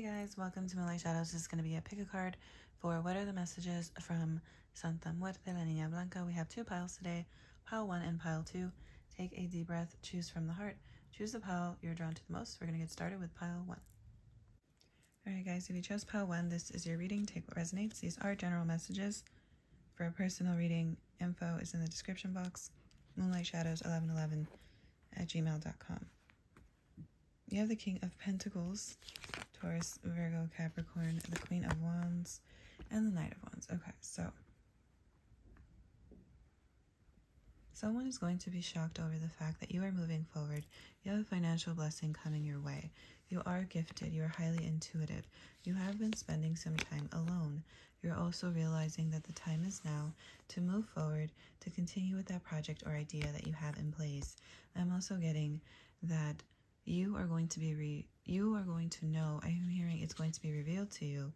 Hey guys, welcome to Moonlight Shadows. This is going to be a pick a card for what are the messages from Santa Muerte, La Niña Blanca. We have two piles today, pile 1 and pile 2. Take a deep breath, choose from the heart, choose the pile you're drawn to the most. We're going to get started with pile 1. Alright guys, if you chose pile 1, this is your reading. Take what resonates. These are general messages. For a personal reading, info is in the description box. MoonlightShadows1111@gmail.com. You have the King of Pentacles, Taurus, Virgo, Capricorn, the Queen of Wands, and the Knight of Wands. Okay, so someone is going to be shocked over the fact that you are moving forward. You have a financial blessing coming your way. You are gifted. You are highly intuitive. You have been spending some time alone. You're also realizing that the time is now to move forward, to continue with that project or idea that you have in place. I'm also getting that you are going to be you are going to know, I'm hearing it's going to be revealed to you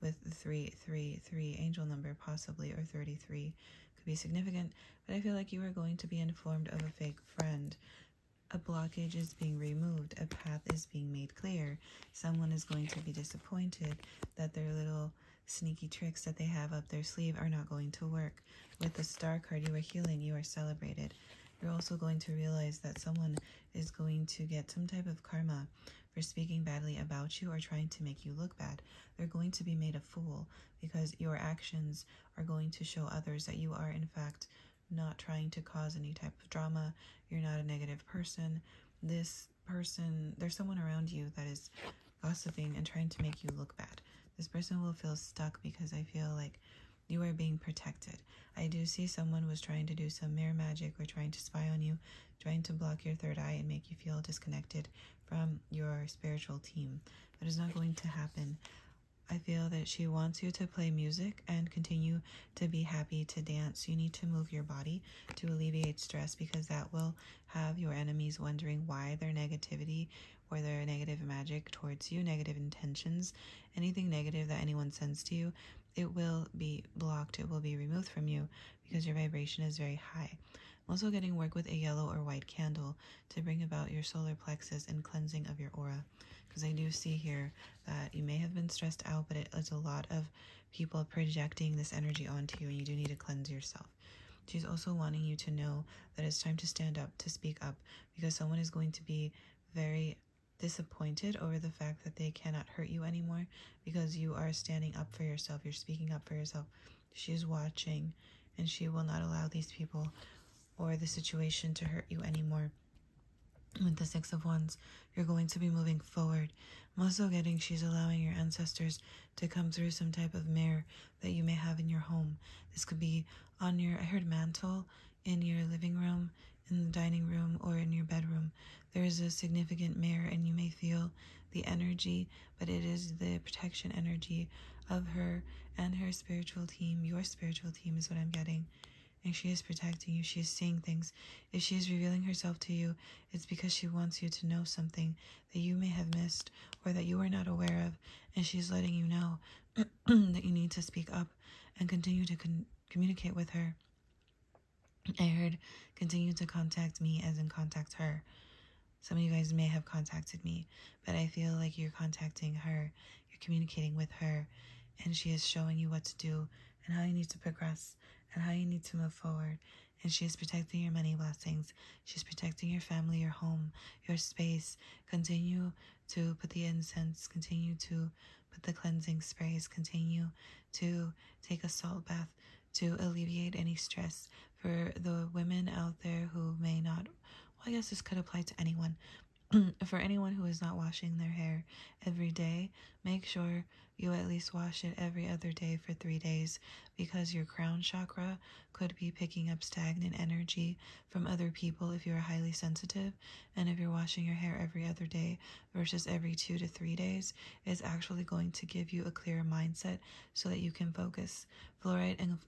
with the 333 angel number, possibly, or 33, could be significant, but I feel like you are going to be informed of a fake friend. A blockage is being removed, a path is being made clear. Someone is going to be disappointed that their little sneaky tricks that they have up their sleeve are not going to work. With the star card, you are healing, you are celebrated. You're also going to realize that someone is going to get some type of karma for speaking badly about you or trying to make you look bad. They're going to be made a fool because your actions are going to show others that you are, in fact, not trying to cause any type of drama. You're not a negative person. This person, there's someone around you that is gossiping and trying to make you look bad. This person will feel stuck because I feel like you are being protected. I do see someone was trying to do some mirror magic or trying to spy on you, trying to block your third eye and make you feel disconnected from your spiritual team. But it's not going to happen. I feel that she wants you to play music and continue to be happy, to dance. You need to move your body to alleviate stress because that will have your enemies wondering why their negativity or their negative magic towards you, negative intentions, anything negative that anyone sends to you, it will be blocked, it will be removed from you because your vibration is very high. I'm also getting work with a yellow or white candle to bring about your solar plexus and cleansing of your aura. Because I do see here that you may have been stressed out, but it's a lot of people projecting this energy onto you, and you do need to cleanse yourself. She's also wanting you to know that it's time to stand up, to speak up, because someone is going to be very disappointed over the fact that they cannot hurt you anymore because you are standing up for yourself, you're speaking up for yourself. She's watching, and she will not allow these people or the situation to hurt you anymore. With the Six of Wands, you're going to be moving forward. I'm also getting she's allowing your ancestors to come through some type of mirror that you may have in your home. This could be on your, I heard mantle, in your living room, in the dining room, or in your bedroom. There is a significant mirror and you may feel the energy, but it is the protection energy of her and her spiritual team. Your spiritual team is what I'm getting. And she is protecting you. She is seeing things. If she is revealing herself to you, it's because she wants you to know something that you may have missed or that you are not aware of. And she's letting you know that you need to speak up and continue to communicate with her. I heard continue to contact me as in contact her. Some of you guys may have contacted me, but I feel like you're contacting her. You're communicating with her, and she is showing you what to do and how you need to progress and how you need to move forward. And she is protecting your many blessings. She's protecting your family, your home, your space. Continue to put the incense, continue to put the cleansing sprays, continue to take a salt bath to alleviate any stress. For the women out there who may not, well, I guess this could apply to anyone. For anyone who is not washing their hair every day, make sure you at least wash it every other day for 3 days because your crown chakra could be picking up stagnant energy from other people if you're highly sensitive. And if you're washing your hair every other day versus every 2 to 3 days, it's actually going to give you a clearer mindset so that you can focus. Fluorite and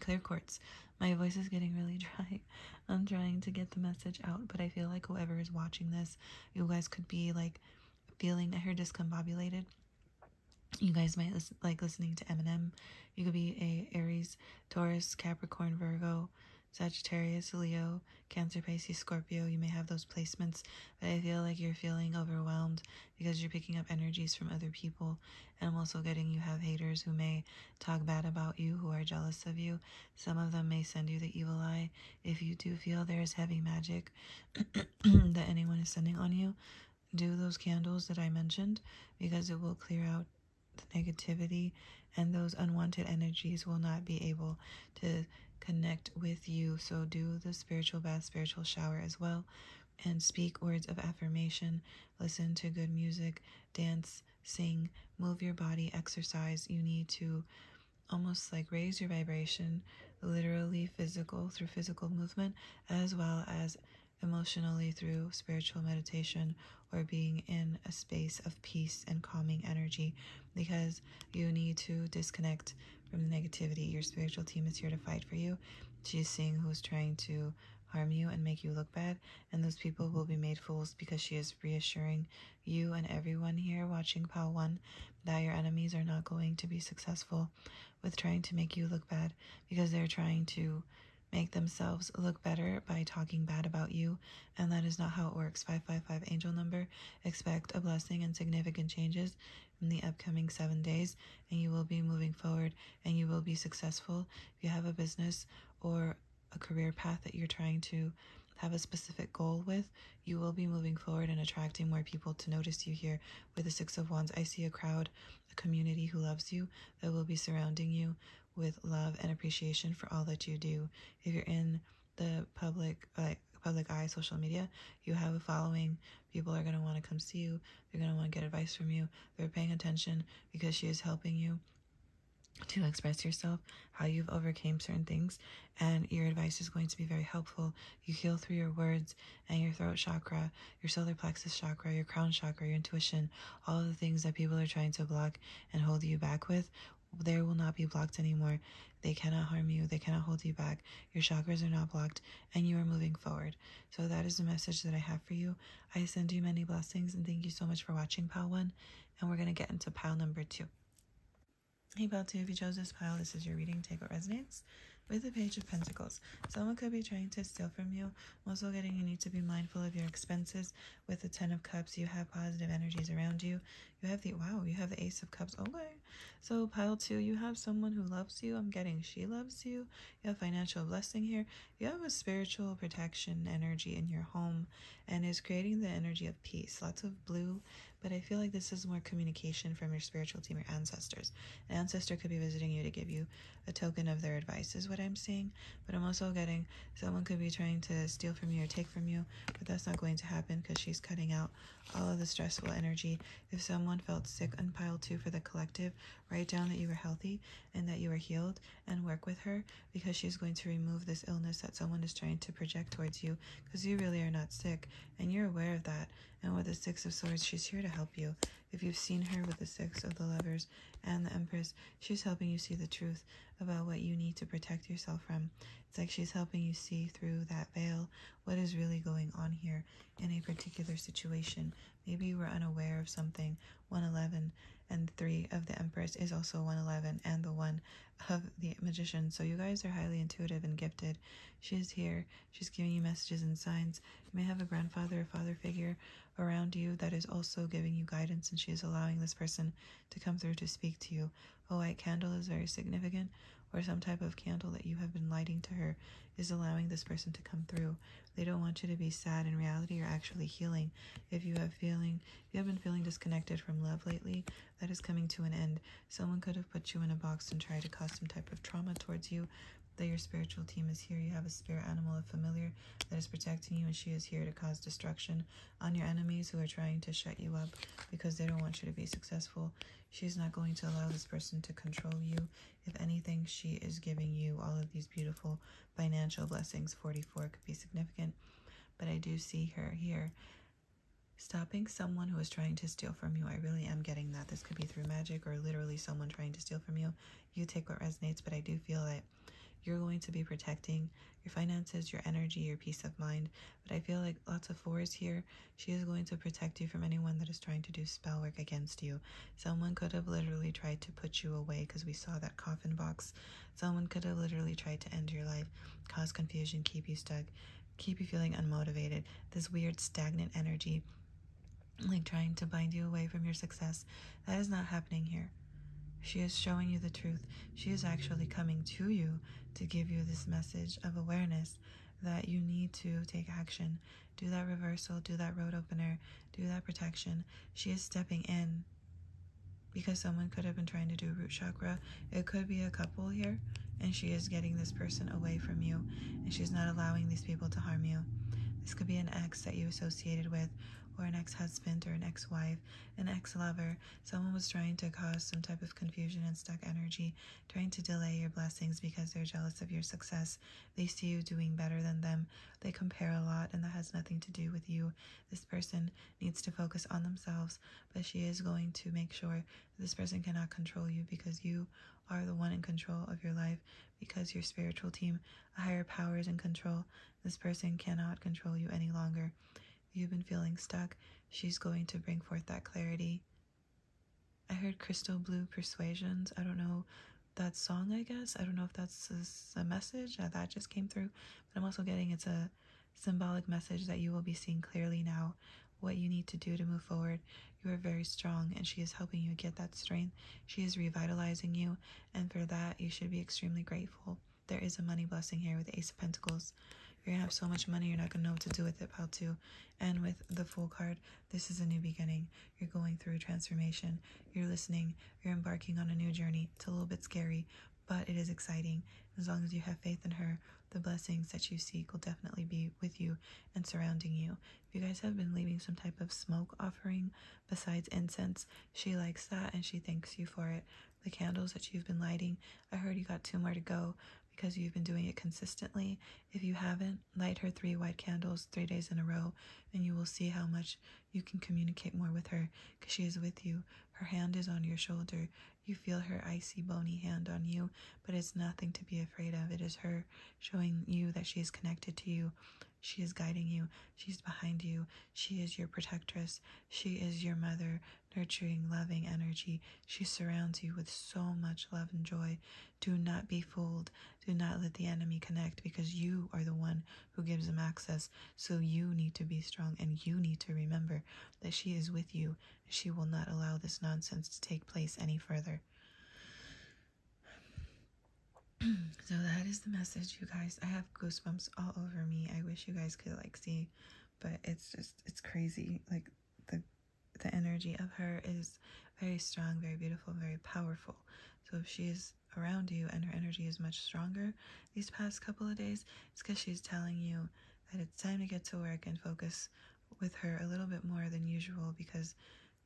clear quartz. My voice is getting really dry. I'm trying to get the message out, but I feel like whoever is watching this, you guys could be like feeling, I heard discombobulated. You guys might like listening to Eminem. You could be a Aries, Taurus, Capricorn, Virgo, Sagittarius, Leo, Cancer, Pisces, Scorpio, you may have those placements, but I feel like you're feeling overwhelmed because you're picking up energies from other people. And I'm also getting you have haters who may talk bad about you, who are jealous of you. Some of them may send you the evil eye. If you do feel there is heavy magic that anyone is sending on you, do those candles that I mentioned, because it will clear out the negativity, and those unwanted energies will not be able to connect with you. So do the spiritual bath, spiritual shower as well, and speak words of affirmation, listen to good music, dance, sing, move your body, exercise. You need to almost like raise your vibration, literally physical, through physical movement, as well as emotionally through spiritual meditation or being in a space of peace and calming energy, because you need to disconnect from the negativity. Your spiritual team is here to fight for you. She's seeing who's trying to harm you and make you look bad, and those people will be made fools, because she is reassuring you and everyone here watching Pal 1 that your enemies are not going to be successful with trying to make you look bad, because they're trying to make themselves look better by talking bad about you, and that is not how it works. 555 angel number. Expect a blessing and significant changes in the upcoming 7 days, and you will be moving forward and you will be successful. If you have a business or a career path that you're trying to have a specific goal with, you will be moving forward and attracting more people to notice you here. With the Six of Wands, I see a crowd, a community who loves you, that will be surrounding you with love and appreciation for all that you do. If you're in the public eye, social media, you have a following. People are going to want to come see you. They're going to want to get advice from you. They're paying attention, because she is helping you to express yourself, how you've overcame certain things, and your advice is going to be very helpful. You heal through your words and your throat chakra, your solar plexus chakra, your crown chakra, your intuition, all the things that people are trying to block and hold you back with. There will not be blocked anymore. They cannot harm you. They cannot hold you back. Your chakras are not blocked, and you are moving forward. So that is the message that I have for you. I send you many blessings, and thank you so much for watching Pile 1, and we're going to get into Pile number 2. Hey Pile 2, if you chose this pile, this is your reading. Take what resonates. With the Page of Pentacles, someone could be trying to steal from you. I'm also getting you need to be mindful of your expenses. With the Ten of Cups, you have positive energies around you. You have the, wow, you have the Ace of Cups. Okay. So Pile 2, you have someone who loves you. I'm getting she loves you. You have financial blessing here. You have a spiritual protection energy in your home, and is creating the energy of peace. Lots of blue, but I feel like this is more communication from your spiritual team, your ancestors. An ancestor could be visiting you to give you a token of their advice, is what I'm seeing. But I'm also getting someone could be trying to steal from you or take from you, but that's not going to happen, because she's cutting out all of the stressful energy. If someone felt sick on Pile 2 for the collective, write down that you were healthy and that you were healed, and work with her, because she's going to remove this illness that someone is trying to project towards you, because you really are not sick and you're aware of that. And with the Six of Swords, she's here to help you. If you've seen her with the Six of the Lovers and the Empress, she's helping you see the truth about what you need to protect yourself from. It's like she's helping you see through that veil what is really going on here in a particular situation. Maybe you were unaware of something. 111 and 3 of the Empress is also 111 and the 1 of the Magician. So you guys are highly intuitive and gifted. She's here. She's giving you messages and signs. You may have a grandfather or father figure around you that is also giving you guidance, and she is allowing this person to come through to speak to you. A white candle is very significant, or some type of candle that you have been lighting to her is allowing this person to come through. They don't want you to be sad. In reality, you're actually healing. If you have been feeling disconnected from love lately, that is coming to an end. Someone could have put you in a box and tried to cause some type of trauma towards you. That your spiritual team is here. You have a spirit animal, a familiar, that is protecting you, and she is here to cause destruction on your enemies who are trying to shut you up because they don't want you to be successful. She's not going to allow this person to control you. If anything, she is giving you all of these beautiful financial blessings. 44 could be significant, but I do see her here stopping someone who is trying to steal from you. I really am getting that. This could be through magic or literally someone trying to steal from you. You take what resonates, but I do feel that you're going to be protecting your finances, your energy, your peace of mind. But I feel like lots of fours here. She is going to protect you from anyone that is trying to do spell work against you. Someone could have literally tried to put you away, because we saw that coffin box. Someone could have literally tried to end your life, cause confusion, keep you stuck, keep you feeling unmotivated. This weird stagnant energy, like trying to bind you away from your success. That is not happening here. She is showing you the truth. She is actually coming to you to give you this message of awareness that you need to take action. Do that reversal, do that road opener, do that protection. She is stepping in because someone could have been trying to do root chakra. It could be a couple here, and she is getting this person away from you, and she's not allowing these people to harm you. This could be an ex that you associated with, or an ex-husband, or an ex-wife, an ex-lover. Someone was trying to cause some type of confusion and stuck energy, trying to delay your blessings because they're jealous of your success. They see you doing better than them. They compare a lot, and that has nothing to do with you. This person needs to focus on themselves, but she is going to make sure that this person cannot control you, because you are the one in control of your life, because your spiritual team, a higher power, is in control. This person cannot control you any longer. You've been feeling stuck. She's going to bring forth that clarity. I heard Crystal Blue Persuasions. I don't know that song, I guess. I don't know if that's a message that just came through, but I'm also getting it's a symbolic message that you will be seeing clearly now what you need to do to move forward. You are very strong, and she is helping you get that strength. She is revitalizing you, and for that, you should be extremely grateful. There is a money blessing here with the Ace of Pentacles. You're gonna have so much money, you're not gonna know what to do with it, pile two. And with the Fool card, this is a new beginning. You're going through a transformation. You're listening. You're embarking on a new journey. It's a little bit scary, but it is exciting. As long as you have faith in her, the blessings that you seek will definitely be with you and surrounding you. If you guys have been leaving some type of smoke offering besides incense, she likes that, and she thanks you for it. The candles that you've been lighting, I heard you got 2 more to go, because you've been doing it consistently. If you haven't, light her 3 white candles 3 days in a row, and you will see how much you can communicate more with her, because she is with you. Her hand is on your shoulder. You feel her icy, bony hand on you, but it's nothing to be afraid of. It is her showing you that she is connected to you. She is guiding you. She's behind you. She is your protectress. She is your mother, nurturing, loving energy. She surrounds you with so much love and joy. Do not be fooled. Do not let the enemy connect, because you are the one who gives them access. So you need to be strong, and you need to remember that she is with you. She will not allow this nonsense to take place any further. So that is the message, you guys. I have goosebumps all over me. I wish you guys could like see, but it's just, it's crazy. Like the energy of her is very strong, very beautiful, very powerful. So if she is around you and her energy is much stronger these past couple of days, it's because she's telling you that it's time to get to work and focus with her a little bit more than usual, because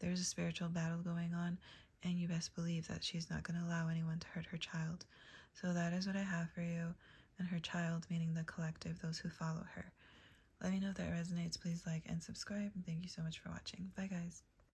there's a spiritual battle going on, and you best believe that she's not going to allow anyone to hurt her child. So that is what I have for you, and her child, meaning the collective, those who follow her. Let me know if that resonates. Please like and subscribe, and thank you so much for watching. Bye, guys.